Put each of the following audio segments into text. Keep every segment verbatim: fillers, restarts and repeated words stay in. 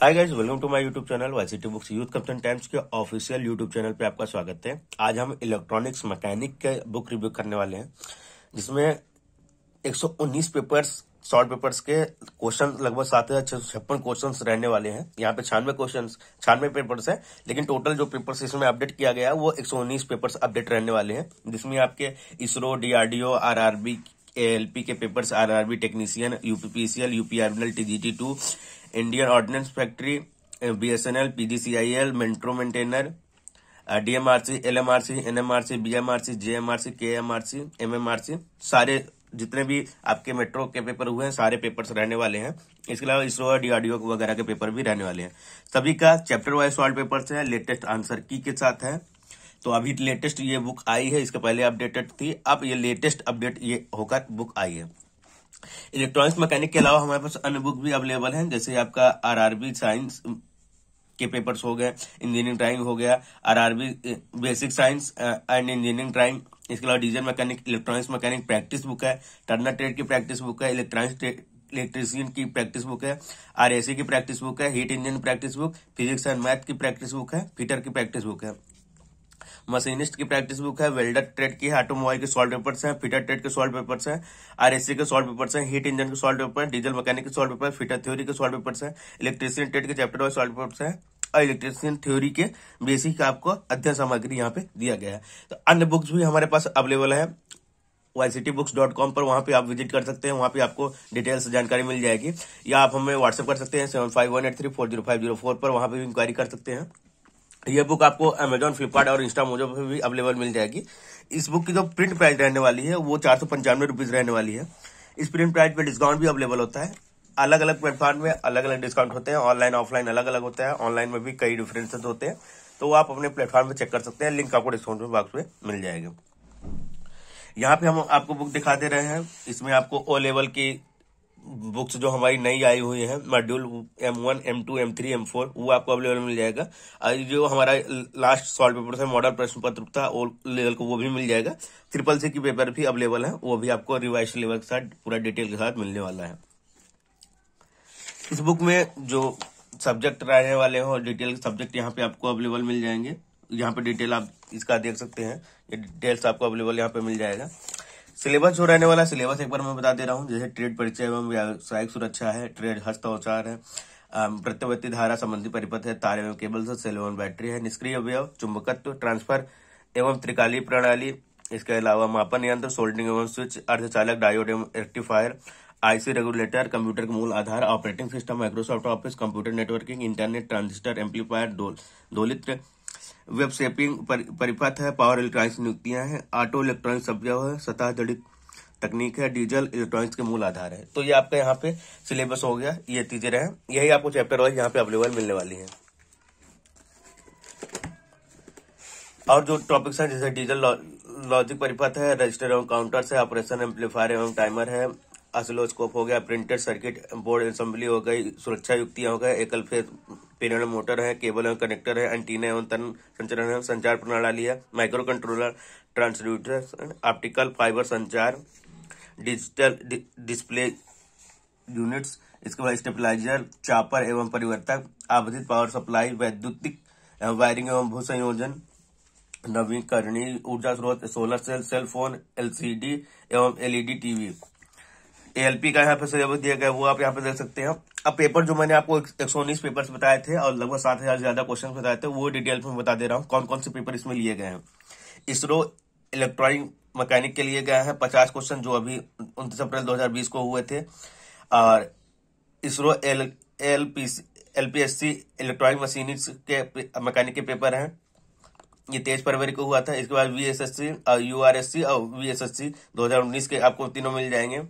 Hi guys, welcome to my YouTube channel YCT books. Youth captain times के official YouTube channel पे आपका स्वागत है। आज हम इलेक्ट्रॉनिक्स मैकेनिक के बुक रिव्यू करने वाले हैं, जिसमें एक सौ उन्नीस पेपर्स, शॉर्ट पेपर्स के क्वेश्चन लगभग सात हजार छह सौ छप्पन क्वेश्चन रहने वाले हैं। यहाँ पे छियानवे क्वेश्चन छियानवे पेपर्स है, लेकिन टोटल जो पेपर्स इसमें अपडेट किया गया है वो एक सौ उन्नीस पेपर्स अपडेट रहने वाले हैं, जिसमें आपके इसरो, डीआरडीओ, आरआरबी, एएलपी के papers, RRB technician, UPPCL, UPR, TGT two, Indian ordnance factory, BSNL, PDCIL, metro maintainer, DMRC, LMRC, NMRC, BMRC, JMRC, KMRC, MMRC, सारे जितने भी आपके मेट्रो के पेपर हुए हैं सारे पेपर्स रहने वाले हैं। इसके अलावा इसरो, डीआरडीओ वगैरह के पेपर भी रहने वाले हैं। सभी का चैप्टर वाइज सॉल्व पेपर्स है, लेटेस्ट आंसर की के साथ है। तो अभी लेटेस्ट ये बुक आई है, इसके पहले अपडेटेड थी, अब ये लेटेस्ट अपडेट ये होकर बुक आई है। इलेक्ट्रॉनिक्स मैकेनिक के अलावा हमारे पास अन्य बुक भी अवेलेबल हैं, जैसे आपका आरआरबी साइंस के पेपर्स हो गए, इंजीनियरिंग ड्राइंग हो गया, RRB basic science and engineering drawing. इसके अलावा diesel mechanic, electronics mechanic practice book है, टर्नर ट्रेड की प्रैक्टिस बुक है, इलेक्ट्रॉनिक्स इलेक्ट्रीशियन की प्रैक्टिस बुक है, आरएसी की प्रैक्टिस बुक है, heat engine practice book, physics and math की प्रैक्टिस बुक है, फिटर की प्रैक्टिस बुक है, मशीनिस्ट की प्रैक्टिस बुक है, वेल्डर ट्रेड की, ऑटोमोबाइल के सॉल्व पेपर्स हैं, फिटर ट्रेड के सॉल्व पेपर्स हैं, आरएससी के सॉल्व पेपर्स हैं, हीट इंजन के सॉल्व पेपर, डीजल मैकेनिक के सॉल्व पेपर, फिटर थ्योरी के सॉल्व पेपर्स हैं, इलेक्ट्रीशियन ट्रेड के चैप्टर वाइज सॉल्व पेपर्स हैं और इलेक्ट्रीशियन थ्योरी के बेसिक आपको अध्ययन सामग्री यहाँ पे दिया गया है। तो अन्य बुक्स भी हमारे पास अवेलेबल है Y C T books dot com पर, वहाँ पे आप विजिट कर सकते हैं, वहाँ पे आपको डिटेल से जानकारी मिल जाएगी, या आप हमें व्हाट्सएप कर सकते हैं seven five one eight three four zero five zero four पर, वहाँ पे भी इंक्वायरी कर सकते हैं। यह बुक आपको अमेजॉन, फ्लिपकार्ट और इंस्टामोजो पर भी अवेलेबल मिल जाएगी। इस बुक की जो प्रिंट प्राइस रहने वाली है वो चार सौ पंचानवे रुपीज रहने वाली है। इस प्रिंट प्राइस पे डिस्काउंट भी अवेलेबल होता है, अलग अलग प्लेटफॉर्म में अलग अलग डिस्काउंट होते हैं, ऑनलाइन ऑफलाइन अलग अलग होता है, ऑनलाइन में भी कई डिफरेंसेस होते हैं, तो आप अपने प्लेटफॉर्म पे चेक कर सकते हैं, लिंक आपको डिस्काउंट बॉक्स में मिल जाएगा। यहाँ पे हम आपको बुक दिखा दे रहे हैं, इसमें आपको ओ लेवल की बुक्स जो हमारी नई आई हुई है, module M one M two M three M four, वो आपको अवेलेबल मिल जाएगा, और जो हमारा लास्ट सॉल्व पेपर है मॉडल प्रश्न पत्र था ओ लेवल को, वो भी मिल जाएगा। ट्रिपल सी की पेपर भी अवेलेबल है, वो भी आपको रिवाइज लेवल के साथ पूरा डिटेल के साथ मिलने वाला है। इस बुक में जो सब्जेक्ट रहने वाले हो, डिटेल सब्जेक्ट यहाँ पे आपको अवेलेबल मिल जाएंगे, यहाँ पे डिटेल आप इसका देख सकते हैं, ये डिटेल्स आपको अवेलेबल यहाँ पे मिल जाएगा। सिलेबस जो रहने वाला, सिलेबस एक बार मैं बता दे रहा हूँ, जैसे ट्रेड परिचय एवं व्यावसायिक सुरक्षा है, ट्रेड हस्ताक्षर है, प्रत्यावर्ती धारा संबंधी परिपथ है, तार एवं केबल, सेल एवं बैटरी है, निष्क्रिय अवयव, चुंबकत्व, ट्रांसफर एवं त्रिकाली प्रणाली, इसके अलावा मापन यंत्र, सोल्डरिंग एवं स्विच, अर्धचालक, डायोड एवं रेक्टिफायर, आईसी रेगुलेटर, कंप्यूटर के मूल आधार, operating system, Microsoft office, computer networking, internet, transistor, amplifier, दोल, दोलित्र, वेब शेपिंग परिपथ है, पावर इलेक्ट्रॉनिक्स नियुक्तियां हैं, ऑटो इलेक्ट्रॉनिक्स अवयव है, सतह जड़ित तकनीक है, डीजल इलेक्ट्रॉनिक्स के मूल आधार है। तो ये आपका यहाँ पे सिलेबस हो गया, ये चीजें रहे, यही आपको चैप्टर वाइज यहाँ पे अवेलेबल मिलने वाली है। और जो टॉपिक्स हैं, जैसे डीजल लॉजिक परिपथ है, रजिस्टर एवं काउंटर्स है, ऑपरेशन एम्पलीफायर एवं टाइमर है, ऑसिलोस्कोप हो गया, प्रिंटेड सर्किट बोर्ड असेंबली हो गई, सुरक्षा युक्तियां हो गए, एकल फेज पैरेलल मोटर है, केबल एवं कनेक्टर है, एंटीना एवं तन संचरण है, संचार प्रणाली है, micro controller, transducer, optical fibre संचार, डिजिटल डि, डिस्प्ले यूनिट्स, इसके बाद स्टेबलाइजर, चापर एवं परिवर्तक, आवर्धित पावर सप्लाई, वैद्युतिक वायरिंग एवं भू संयोजन, नवीकरणीय ऊर्जा स्रोत, solar cell, cell phone, LCD एवं एलईडी टीवी, एएलपी का यहाँ पे सिलेबस दिया गया, वो आप यहाँ पे देख सकते हैं। अब पेपर जो मैंने आपको एक सौ उन्नीस पेपर्स बताए थे और लगभग सात हजार से ज्यादा क्वेश्चन बताए थे, वो डिटेल में बता दे रहा हूँ कौन कौन से पेपर इसमें लिए गए हैं। इसरो इलेक्ट्रॉनिक मैकेनिक के लिए गए हैं पचास क्वेश्चन, जो अभी उनतीस अप्रैल दो हजार बीस को हुए थे, और ISRO L LPSC electronic machinist के मैकेनिक के पेपर है, ये तेईस फरवरी को हुआ था। इसके बाद वीएसएससी, यूआरएससी और वीएसएससी दो हजार उन्नीस के आपको तीनों मिल जाएंगे।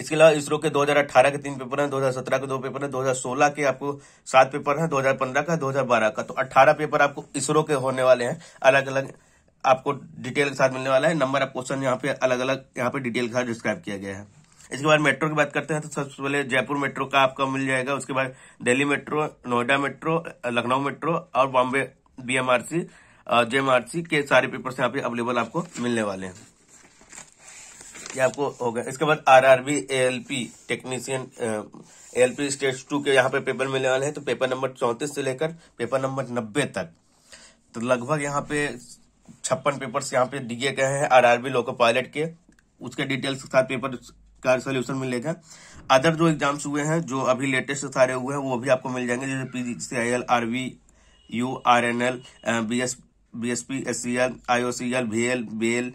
इसके अलावा इसरो के दो हजार अठारह के तीन पेपर हैं, दो हजार सत्रह के दो पेपर हैं, दो हजार सोलह के आपको सात पेपर हैं, दो हजार पंद्रह का, दो हजार बारह का, तो अठारह पेपर आपको इसरो के होने वाले हैं, अलग अलग आपको डिटेल के साथ मिलने वाला है। नंबर ऑफ क्वेश्चन यहाँ पे अलग अलग यहाँ पे डिटेल के साथ डिस्क्राइब किया गया है। इसके बाद मेट्रो की बात करते हैं, तो सबसे पहले जयपुर मेट्रो का आपका मिल जाएगा, उसके बाद Delhi metro, Noida metro, Lucknow metro और बॉम्बे बीएमआरसी, जेएमआरसी के सारे पेपर यहाँ पे अवेलेबल आपको मिलने वाले हैं। ये आपको हो गया। इसके बाद RRB ALP technician ALP stage two के यहाँ पे पेपर मिलने वाले हैं। तो पेपर नंबर चौंतीस से लेकर पेपर नंबर नब्बे तक, तो लगभग यहाँ पे छप्पन पेपर्स यहाँ पे दिए गए हैं आरआरबी लोको पायलट के। उसके डिटेल्स के साथ पेपर का सोल्यूशन मिलेगा। अदर जो एग्जाम्स हुए हैं, जो अभी लेटेस्ट सारे हुए हैं, वो भी आपको मिल जाएंगे, जैसे PDCIL, RV U, RNL, BS BSP, SCL, IOCL, VL, BL,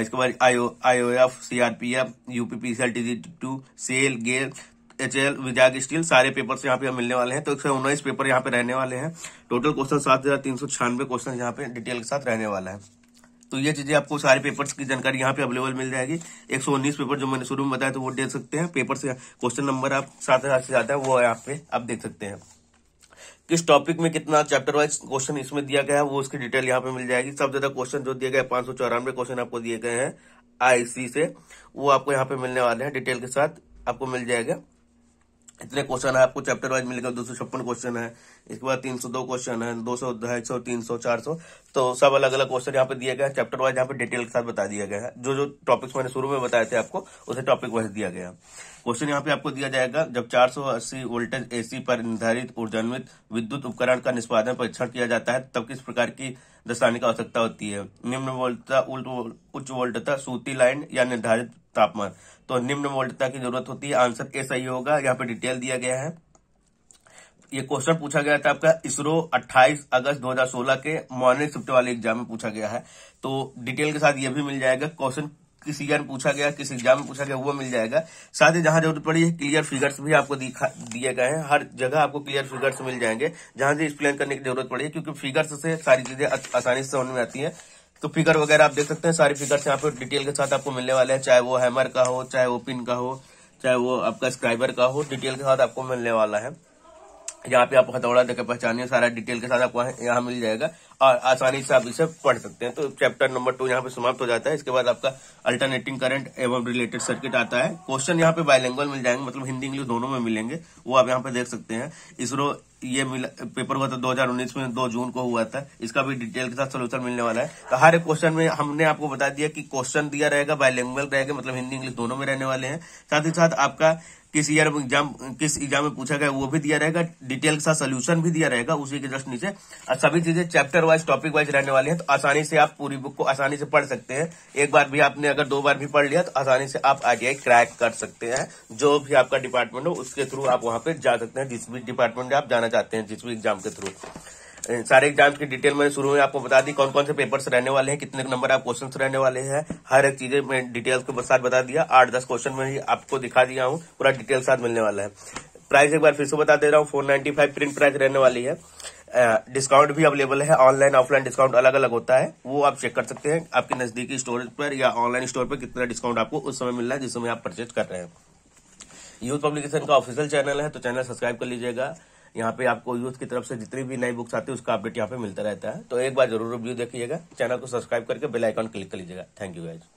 इसके बाद IO IOF, CRPF, UPPCL, TGT, cell, गेल, एचएल, विजाग, स्टील, सारे पेपर्स यहाँ पे मिलने वाले हैं। तो एक सौ उन्नीस पेपर यहाँ पे रहने वाले हैं। टोटल क्वेश्चन सात हजार तीन सौ छियानवे क्वेश्चन यहाँ पे डिटेल के साथ रहने वाला है। तो ये चीजें आपको सारे पेपर्स की जानकारी यहाँ पे अवेलेबल मिल जाएगी। एक सौ उन्नीस पेपर जो मैंने शुरू में बताया, तो वो देख सकते हैं। पेपर से क्वेश्चन नंबर आप सात हजार से ज्यादा है, वो यहाँ पे आप देख सकते हैं। किस टॉपिक में कितना चैप्टर वाइज क्वेश्चन इसमें दिया गया है, वो उसकी डिटेल यहाँ पे मिल जाएगी। सबसे ज्यादा क्वेश्चन जो दिए गए पांच सौ चौरानवे क्वेश्चन आपको दिए गए हैं आईसी से, वो आपको यहाँ पे मिलने वाले हैं डिटेल के साथ, आपको मिल जाएगा। इतने क्वेश्चन है आपको चैप्टर वाइज मिलेगा। दो सौ छप्पन क्वेश्चन है, इसके बाद तीन सौ दो क्वेश्चन है, दो सौ ढाई सौ तीन सौ चार सौ तो सब अलग अलग क्वेश्चन यहाँ पे दिए गए हैं। चैप्टर वाइज यहाँ पे डिटेल के साथ बता दिया गया है। जो जो टॉपिक्स मैंने शुरू में बताए थे आपको, उसे टॉपिक वाइज दिया गया। क्वेश्चन यहाँ पे आपको दिया जाएगा, जब चार सौ अस्सी वोल्टेज एसी पर निर्धारित ऊर्जान्वित विद्युत उपकरण का निष्पादन परीक्षण किया जाता है, तब किस प्रकार की दस्ताने की आवश्यकता होती है? निम्न वोल्टता, उच्च वोल्टता, सूती लाइन या निर्धारित तापमान? तो निम्न वोल्टता की जरूरत होती है। आंसर ए सही होगा। यहाँ पे डिटेल दिया गया है। ये क्वेश्चन पूछा गया था आपका इसरो अट्ठाईस अगस्त दो हजार सोलह के मॉर्निंग शिफ्ट वाले एग्जाम में पूछा गया है। तो डिटेल के साथ ये भी मिल जाएगा। क्वेश्चन किस ईयर पूछा गया, किस एग्जाम में पूछा गया, वो मिल जाएगा। साथ ही जहां जरूरत पड़ी है, क्लियर फिगर्स भी आपको दिए गए हैं। हर जगह आपको क्लियर फिगर्स मिल जाएंगे, जहां से एक्सप्लेन करने की जरूरत पड़ी है, क्योंकि फिगर्स से सारी चीजें आसानी से समझ में आती है। तो फिगर वगैरह आप देख सकते हैं, सारे फिगर्स यहाँ पे डिटेल के साथ आपको मिलने वाले हैं। चाहे वो हैमर का हो, चाहे वो पिन का हो, चाहे वो आपका स्क्राइबर का हो, डिटेल के साथ आपको मिलने वाला है। यहाँ पे आप हथौड़ा देकर पहचानिए, सारा डिटेल के साथ आपको यहाँ मिल जाएगा और आसानी से आप इसे पढ़ सकते हैं। तो चैप्टर नंबर टू यहाँ पे समाप्त हो जाता है। इसके बाद आपका अल्टरनेटिंग करंट एवं रिलेटेड सर्किट आता है। क्वेश्चन यहाँ पे बायलिंगुअल मिल जाएंगे, मतलब हिंदी इंग्लिश दोनों में मिलेंगे, वो आप यहाँ पे देख सकते हैं। इसरो ये पेपर हुआ था दो हजार उन्नीस में, दो जून को हुआ था। इसका भी डिटेल के साथ सोल्यूशन मिलने वाला है। तो हर एक क्वेश्चन में हमने आपको बता दिया कि क्वेश्चन दिया रहेगा, बायलिंगुअल रहेगा, मतलब हिंदी इंग्लिश दोनों में रहने वाले हैं। साथ ही साथ आपका किस ईयर में एग्जाम, किस एग्जाम में पूछा गया, वो भी दिया रहेगा। डिटेल के साथ सोल्यूशन भी दिया रहेगा। उसी के जस्ट नीचे सभी चीजें चैप्टर वाइज, टॉपिक वाइज रहने वाली है। तो आसानी से आप पूरी बुक को आसानी से पढ़ सकते हैं। एक बार भी आपने अगर दो बार भी पढ़ लिया, तो आसानी से आप आईटीआई क्रैक कर सकते हैं। जो भी आपका डिपार्टमेंट हो, उसके थ्रू आप वहां पे जा सकते हैं, जिस भी डिपार्टमेंट में आप जाना चाहते हैं, जिस भी एग्जाम के थ्रू। सारे एग्जाम्स की डिटेल मैंने शुरू में आपको बता दी, कौन कौन से पेपर्स रहने वाले हैं, कितने नंबर आप क्वेश्चन रहने वाले हैं, हर एक चीजें मैं डिटेल्स के साथ बता दिया। आठ दस क्वेश्चन में ही आपको दिखा दिया हूँ, पूरा डिटेल साथ मिलने वाला है। प्राइस एक बार फिर से बता दे रहा हूँ, four ninety five print price रहने वाली है। डिस्काउंट भी अवेलेबल है, ऑनलाइन ऑफलाइन डिस्काउंट अलग अलग होता है, वो आप चेक कर सकते हैं आपके नजदीकी स्टोर पर या ऑनलाइन स्टोर पर कितना डिस्काउंट आपको उस समय मिल रहा है जिस समय आप परचेज कर रहे हैं। यूथ पब्लिकेशन का ऑफिशियल चैनल है, तो चैनल सब्सक्राइब कर लीजिएगा। यहाँ पे आपको यूथ की तरफ से जितनी भी नई बुक्स आती है, उसका अपडेट यहाँ पे मिलता रहता है। तो एक बार जरूर रिव्यू देखिएगा। चैनल को सब्सक्राइब करके बेल आइकन क्लिक कर लीजिएगा। Thank you guys.